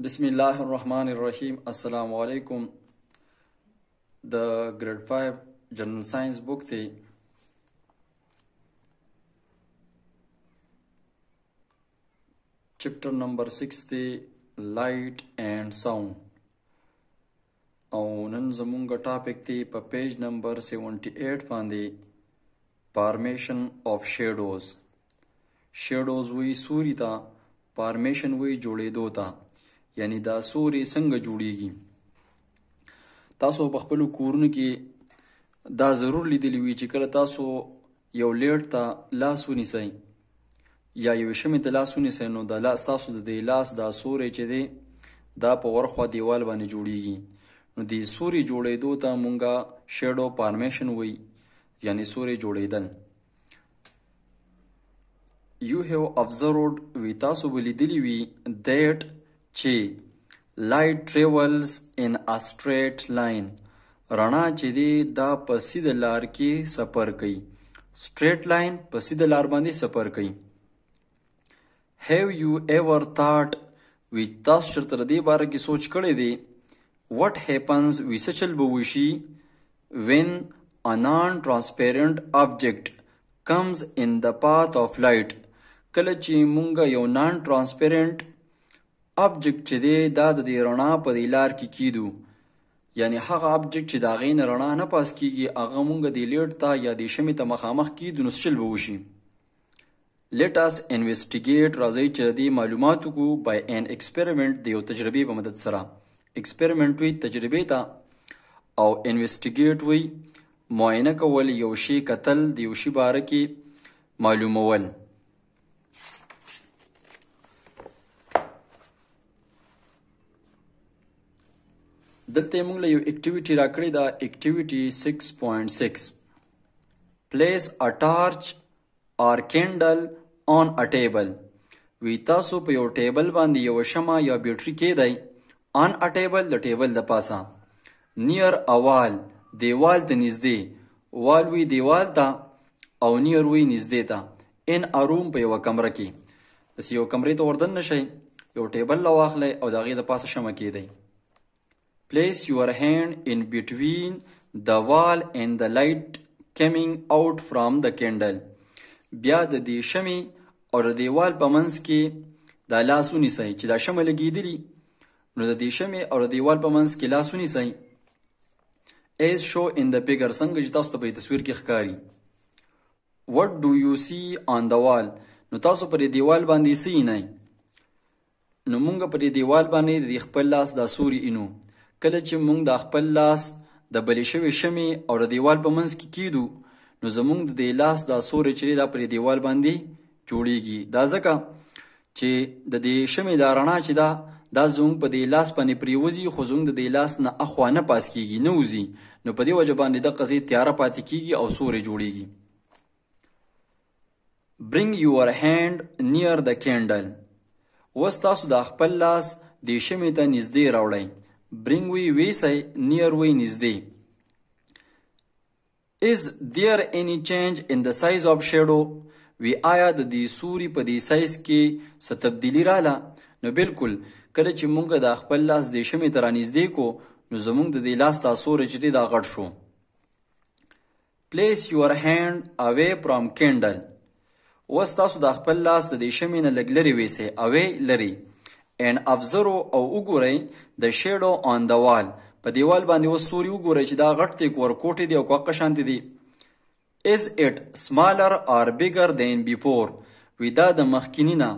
Bismillahirrahmanirrahim. Assalamu alaikum. The grade 5 general science book thi chapter number 6 thi light and sound. Aun nan zamunga topic thi pa page number 78 pandi formation of shadows. Shadows hui suri ta, formation hui jode do ta. یعنی دا سوری سنگ جوڑیگی تاسو په خپل کورونو کې دا ضرور لیدلی وی چې کله تاسو یو لیټ تا لاس ونیسئ یا یو شمه ته لاس ونیسئ نو دا لاس تاسو د لاس دا سوری چې دی دا په ورخوا دیوال باندې جوړیږي نو د سوری جوړیدو ته مونږه شیډو فارمیشن وی یعنی سوری جوړیدل یو هیو ابزرورډ وی تاسو ولیدلی وی دیټ Che light travels in a straight line. Rana che de da pasida lar ki sapar kai. Straight line pasida lar bandi sapar kai. Have you ever thought with tas chartra de bar ki soch kade de what happens visachal bhushi when a non-transparent object comes in the path of light? Kalachi munga yo non-transparent object چې دی دا د رڼا په دی لار کې کیدو یعنی هغه object چې دا غین رڼا نه پاس کیږي هغه مونږ دی لیټ تا یا د شمه ته مخامخ کیدو نو شل بوشي let us investigate راځي چې دی معلوماتو کو by an experiment د یو تجربه په مدد سره experiment وی تجربه تا او investigate وی معاینه کول یو شی قتل دی یو شی بار کې معلومول دلته موږ له یو اکټیویټي راکړې دا اکټیویټي 6.6 پلیس ا ټارچ اور کینډل اون ا ټیبل وی تاسو په یو ټیبل باندې یو شمع یا بیټری کې دی اون ا ټیبل د ټیبل د پاسا نیر ا وال دیوال ته نږدې وال وی دیوال ته او نیر وی نږدې ته ان ا روم په یو کمره کې اس یو کمرې ته وردن نشي یو ټیبل لا واخلې او دغه د پاسه شمع کې دی Place your hand in between the wall and the light coming out from the candle. بیا د دې شمع او دیوال په منځ کې د لاس ونیسئ چې دا شمع لګیدلی نو د دې شمع او دیوال په منځ کې لاس ونیسئ. As shown in the figure څنګه چې تاسو په تصویر کې ښکاري. What do you see on the wall? نو تاسو په دیوال باندې څه وینئ؟ نو موږ په دیوال باندې د خپل لاس د سوري اینو. کله چې مونږ د خپل لاس د بلې شوې شمې او د دیوال په منځ کې کیدو نو زمونږ د دې لاس دا سوری چې دا پرې دیوال باندې جوړیږي دا ځکه چې د دې شمې دا رڼا چې دا زمونږ په دې لاس باندې پریوځي خو زمونږ د دې لاس نه اخوا نه پاس کیږي نه وځي نو په دې وجه باندې د قضیې تیاره پاتې کیږي او سوری جوړیږي Bring your hand near the candle اوس تاسو د خپل لاس دې شمې ته نږدې راوړئ Bring we visai near we nizde. Is there any change in the size of shadow? We آیا د دې سوري په دې سایز کې څه تبدیلی رااله نو بالکل کله چې مونږ د خپل لاس د شمې تر نږدې کو نو زمونږ د دې لاس د سوري چې دا غټ شو. Place your hand away from candle. اوس تاسو د خپل لاس د شمې نه لږ لرې ویسئ away لري. And observe او وګورئ the shadow on the wall په دیوال باندې و سوري وګورئ چې دا غټ ته کور کوټه دی او کوه شانت دی is it smaller or bigger than before ودا د مخکینینا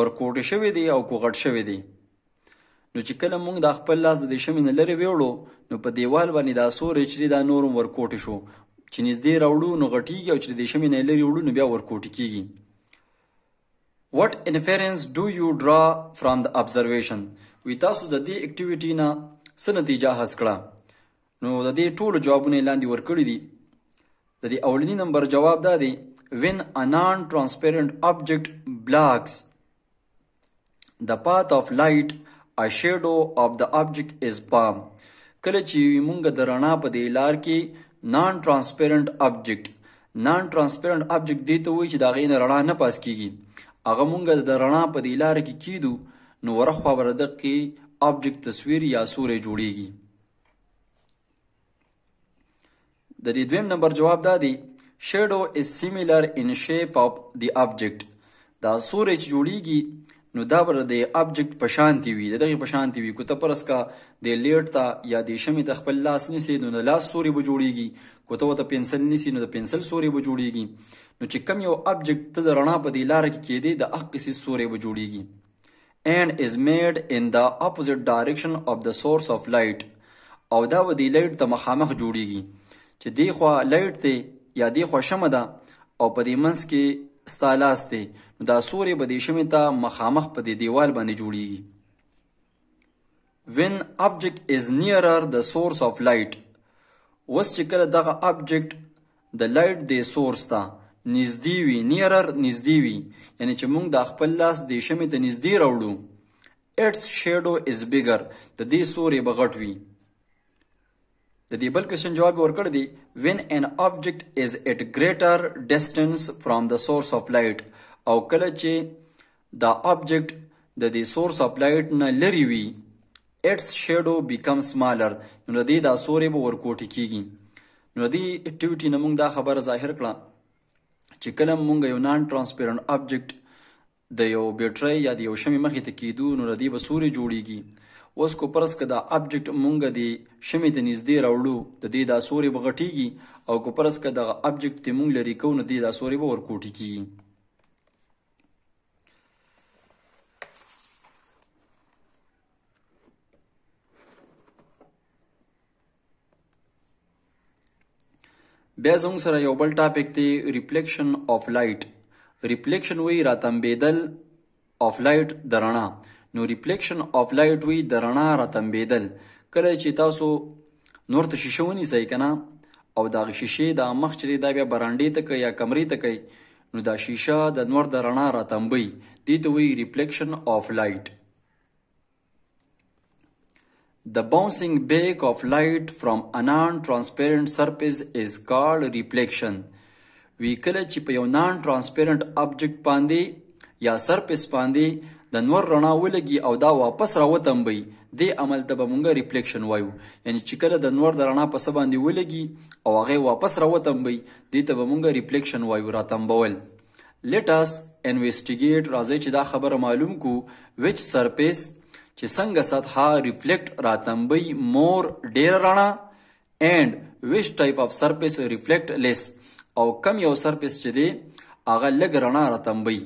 ور کوټه شوی دی او کو غټ شوی دی نو چې کله موږ د خپل لاس د شمین لری ویړو نو په دیوال باندې دا سوري چې دا نورم ور کوټه شو چې نږدې راوړو نو غټیږي او چې د شمین لری وړو نو بیا ور کوټه کیږي What inference do you draw from the observation? وی تاسو د دې اکټیویټی نه څه نتیجه حاصل کړه نو د دې ټولو جوابونه لاندې ورکړي دي د دې اولنی نمبر جواب دا دی when a non-transparent object blocks the path of light a shadow of the object is formed کله چې موږ د رڼا په دې لار کې non-transparent object دی ته وایي چې دا غین رڼا نه پاس کیږي هغه مونږ د رڼا په دې لار کې کیدو نو ورخوا بردق کی آبجیکٹ تصویر یا سوره جوړیږي. د دې دویم نمبر جواب دادی shadow is similar in shape of the object. دا سوره چې جوړیږي نو دا بر د آبجیکټ په شان دی وي دغه په شان دی وي کوته پرس کا د لیټ تا یا د شمع د خپل لاس نسی نو د لاس سوره به جوړیږي کوته وته پنسل نسی نو د پنسل سوره به جوړیږي نو چې کم یو آبجیکټ ته د رڼا په دی لار کې کېدی د اقصی سوره به جوړیږي. And is made in the opposite direction of the source of light. او دا و دی لایټ ته مخامخ جوړیږي چې دی خو لایټ ته یا دی خو شمع ده او په دې منځ کې ستا لاس دی نو دا سوري به دې شمع ته مخامخ په دې دیوال باندې جوړیږي. When object is nearer the source of light. اوس چې کله دغه object د لایټ د سورس ته نزدې وي nearer نزدې وي یعنی چې موږ د خپل لاس د شمع ته نزدې راوړو its shadow is bigger د دې سورې بغټ وي. د دې بل کوشن جواب ورکړ دی when an object is at greater distance from the source of light او کله چې دا object د دې source of light نه لري وي its shadow becomes smaller نو دې دا سورې به ورکوټی کیږي. نو دې اکټیویټي نه موږ دا خبره ظاهر کړه چې کله مونږ یو نان ترانسپیرنت آبجیکټ د یو بیټرۍ یا د یو شمعې مخې ته کېدو نو له دې به سورې جوړیږي. اوس کو پرس که دا آبجیکټ مونږ د شمعې ته نږدې راوړو د دې دا سورې به غټیږي او کو پرس که دغه آبجیکټ ته مونږ لرې کوو نو دې دا سورې به ورکوټې کېږي. بیا زموږ سره یو بل ټاپک دی ریفلیکشن آف لایټ. ریفلیکشن وی راتمبیدل آف لایټ د رڼا نو ریفلیکشن آف لایټ وی د رڼا راتمبیدل کله چې تاسو نور ته شیشه ونیسئ که نه او د هغې شیشې دا مخ چې دی دا بیا برانډې ته کوي یا کمرې ته کوي نو دا شیشه د نور د رڼا راتمبوي دې ته وی ریفلیکشن آف لایټ. د باؤنسنګ بیک آف لایټ فرام ا نان ترانسپیرنٹ سرفیس از کالډ ریفلیکشن. وی کله چې په یو نان ترانسپیرنٹ آبجیکټ باندې یا سرفیس باندې د نور رڼا ولګي او دا واپس راوتمبي دې عمل ته به مونږ ریفلیکشن وایو یعنی چې کله د نور د رڼا په څه باندې ولګي او هغه واپس راوتمبي دې ته به مونږ ریفلیکشن وایو راتمبول. لیټ اس انویسټیګیټ راځي چې دا خبره معلوم کو ویچ سرفیس چې څنګه سطح ریفلیکټ راتمبي مور ډیر رڼا and which type of surface reflect less او کم یو سرفیس چې دی هغه لږ رڼا راتمبي.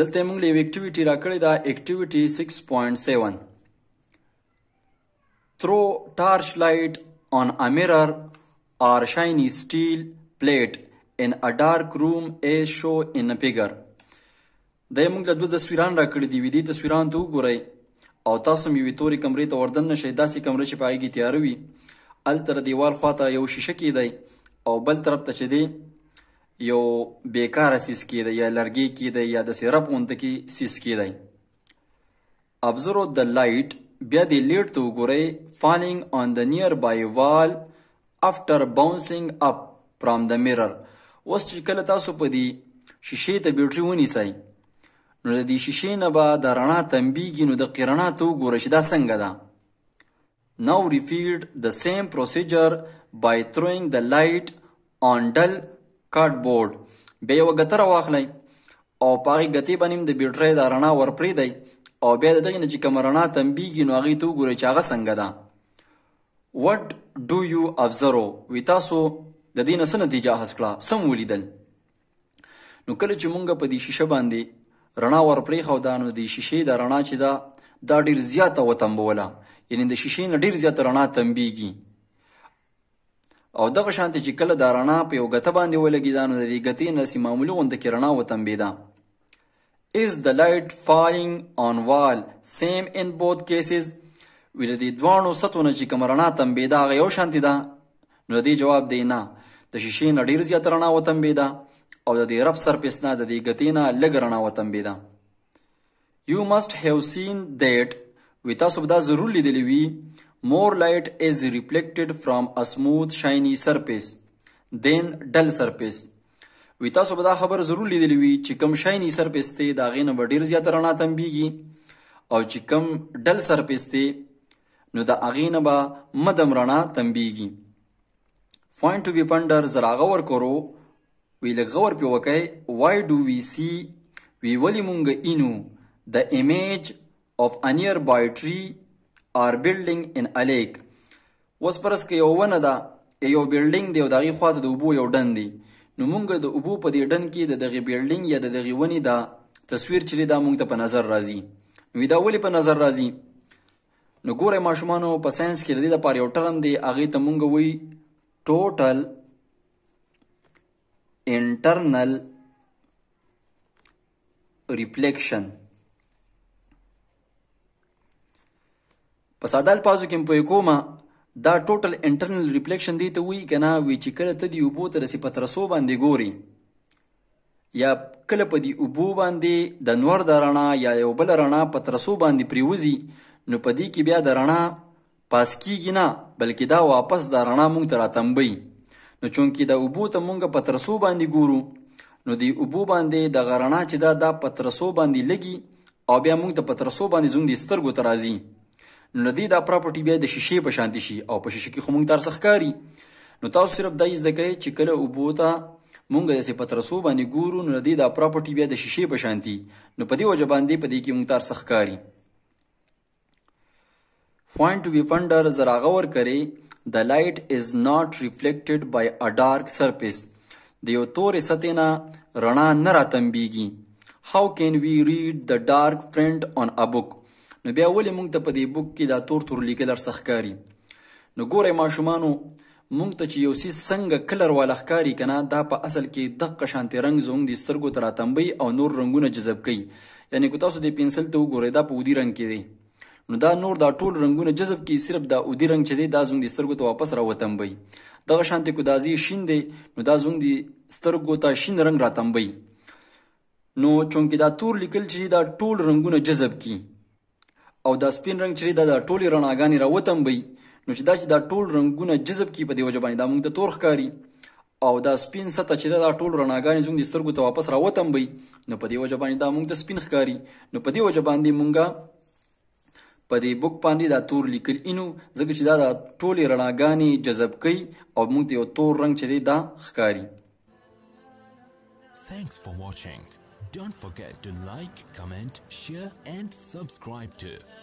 دلته موږ یو اکټیویټي راکړې دا اکټیویټي 6.7 throw torch light on a mirror or shiny steel plate in a dark room as shown in a figure. دا موږ له دوه تصویران راکړي دي دې تصویران ته وګورئ او تاسو مې یوې تورې کمرې ته وردن نه شئ داسې کمرې چې په هغې کې تیاره وي هلته د دیوال خواته یو شیشه کېدی او بل طرف ته چې دی یو بیکاره سیس کېدی یا لرګی کېدی یا داسې رب غونته کې سیس کېدی. ابزرو د لایټ بیا دې لیټ ته وګورئ فالینګ آن د نیر بای وال افټر باؤنسنګ اپ فرام د میرر. اوس چې کله تاسو په دې شیشې ته بیټري ونیسئ نو د دې شیشې نه به د رڼا تمبیږي نو د قرڼا ته وګوره چې دا څنګه ده. Now repeat the same procedure by throwing the light on dull cardboard. بیا یوه ګتره واخلئ او په هغې ګتې باندې هم د بیټرۍ دا رڼا ورپرېږدئ او بیا د دغې نه چې کومه رڼا تمبیږي نو هغې ته وګورئ چې هغه څنګه ده. What do you observe؟ وی تاسو د دې نه څه نتیجه اخذ کړه څه مو ولیدل. نو کله چې مونږ په دې شیشه باندې رڼا ورپرېښو ده نو د شیشې د رڼا چې ده دا ډېر زیاته وتمبوله یعنې د شیشې نه ډېر زیاته رڼا تمبیږي او دغه شانتې چې کله دا رڼا په یو ګته باندې ولګېده نو د دې ګتې نه داسې معمولي غونده کې رڼا وتمبېده. Is the light falling on wall same in both cases؟ وي د دې دواړو سطحو نه چې کومه رڼا تمبېده هغه یو شانتې ده نو د دې جواب دی نه د شیشې نه ډېر زیاته رڼا وتمبېده او د دې رب سرفیس نه د دې ګتې نه لږ رڼا وتمبېده. You must have seen that وي تاسو به دا ضرور لیدلی وي more light is reflected from a smooth shiny surface than dull surface. وی تاسو به دا خبر ضرور لیدلی وي چې کوم شای نه سر پېستې دا غې نه ډیر زیات رڼا تنبیږي او چې کوم ډل سر پېستې نو دا غې نه به مدم رڼا تنبیږي. پوینټ ټو بی پندر زرا غور کورو وی لږ غور په وکای وای ډو وی سی وی ولې مونږ اینو the image of a nearby tree or building in a lake. Was پرس که یو ونه دا یو بیلډینګ دی او دغه خواته د اوبو یو ډن دی نو مونږ د اوبو په دې ډن کې د دغه بیلډینګ یا د دغه ونې دا تصویر چې دا مونږ ته په نظر راځي. نو دا ولې په نظر راځي؟ نو ګورئ ماشومانو په ساینس کې د دې لپاره یو ټرم دی هغې ته مونږ وایي ټوټل انټرنل ریفلیکشن. په ساده الفاظو کې په کومه دا ټوټل انټرنل ریفلیکشن دی ته وی کنه وی چې کله ته دی اوبو تر سی پتر سو باندې ګوري یا کله په دی اوبو باندې د نور درنا یا یو بل رڼا پتر سو باندې پریوزی نو په دی کې بیا د رڼا پاس کیږي نه بلکې دا واپس د رڼا مونږ تر اتمبي. نو چونکی دا اوبو ته مونږ پتر سو باندې ګورو نو دی اوبو باندې د رڼا چې دا پتر سو باندې لګي او بیا مونږ ته پتر سو باندې زوم دي سترګو تر راځي. نو دی دا پراپرټي بیا د شیشې په شانتي شي او په شیشه کې خو مونږ تر سخکاري. نو تاسو صرف دا زده کوئ چې کله اوبو ته مونږ داسې په ترسو باندې ګورو نو دی دا پراپرټي بیا د شیشې په شانتي نو په دې وجه باندې په دې کې مونږ تر سخکاري. پوینټ ټو بی پندر زرا غور کړئ د لایټ از ناټ ریفلیکټډ بای ا ډارک سرفیس د یو تورې سطحې نه رڼا نه راتمبیږي. هاو کین وی ریډ د ډارک پرنټ آن ا بک. نو بیا ولې مونږ ته په دې بوک کې دا تور لیکل ارسخکاری. نو ګورئ ماشومانو مونږ ته چې یو سی څنګه کلر والا ښکاری کنه دا په اصل کې دقه شانتي رنگ زونګ د سترګو تر اتمبي او نور رنگونه جذب کوي. یعنی کو تاسو د پنسل ته وګورئ دا په ودي رنگ کې دی نو دا نور دا ټول رنگونه جذب کوي صرف دا ودي رنگ چې دی دا زونګ د سترګو ته واپس راوتمبي. دغه شانتي کو دازي شین دی نو دا زونګ د سترګو ته شین رنگ راتمبي. نو چونکه دا تور لیکل چې دا ټول رنگونه جذب کوي او دا سپین رنگ چې دا ټولې رڼاګانې راوتمبي نو چې دا ټول رنگونه جذب کی په دې وجه باندې دا مونږ ته تور ښکاري او دا سپین سطح چې دا ټول رڼاګانې زموږ د سترګو ته واپس راوتمبي نو په دې وجه باندې دا مونږ ته سپین ښکاري. نو په دې وجه باندې مونږ په دې بوک باندې دا تور لیکل اینو ځکه چې دا ټولې رڼاګانې جذب کوي او مونږ ته یو تور رنگ چې دا ښکاري. Thanks for watching. Don't forget to like, comment, share and subscribe to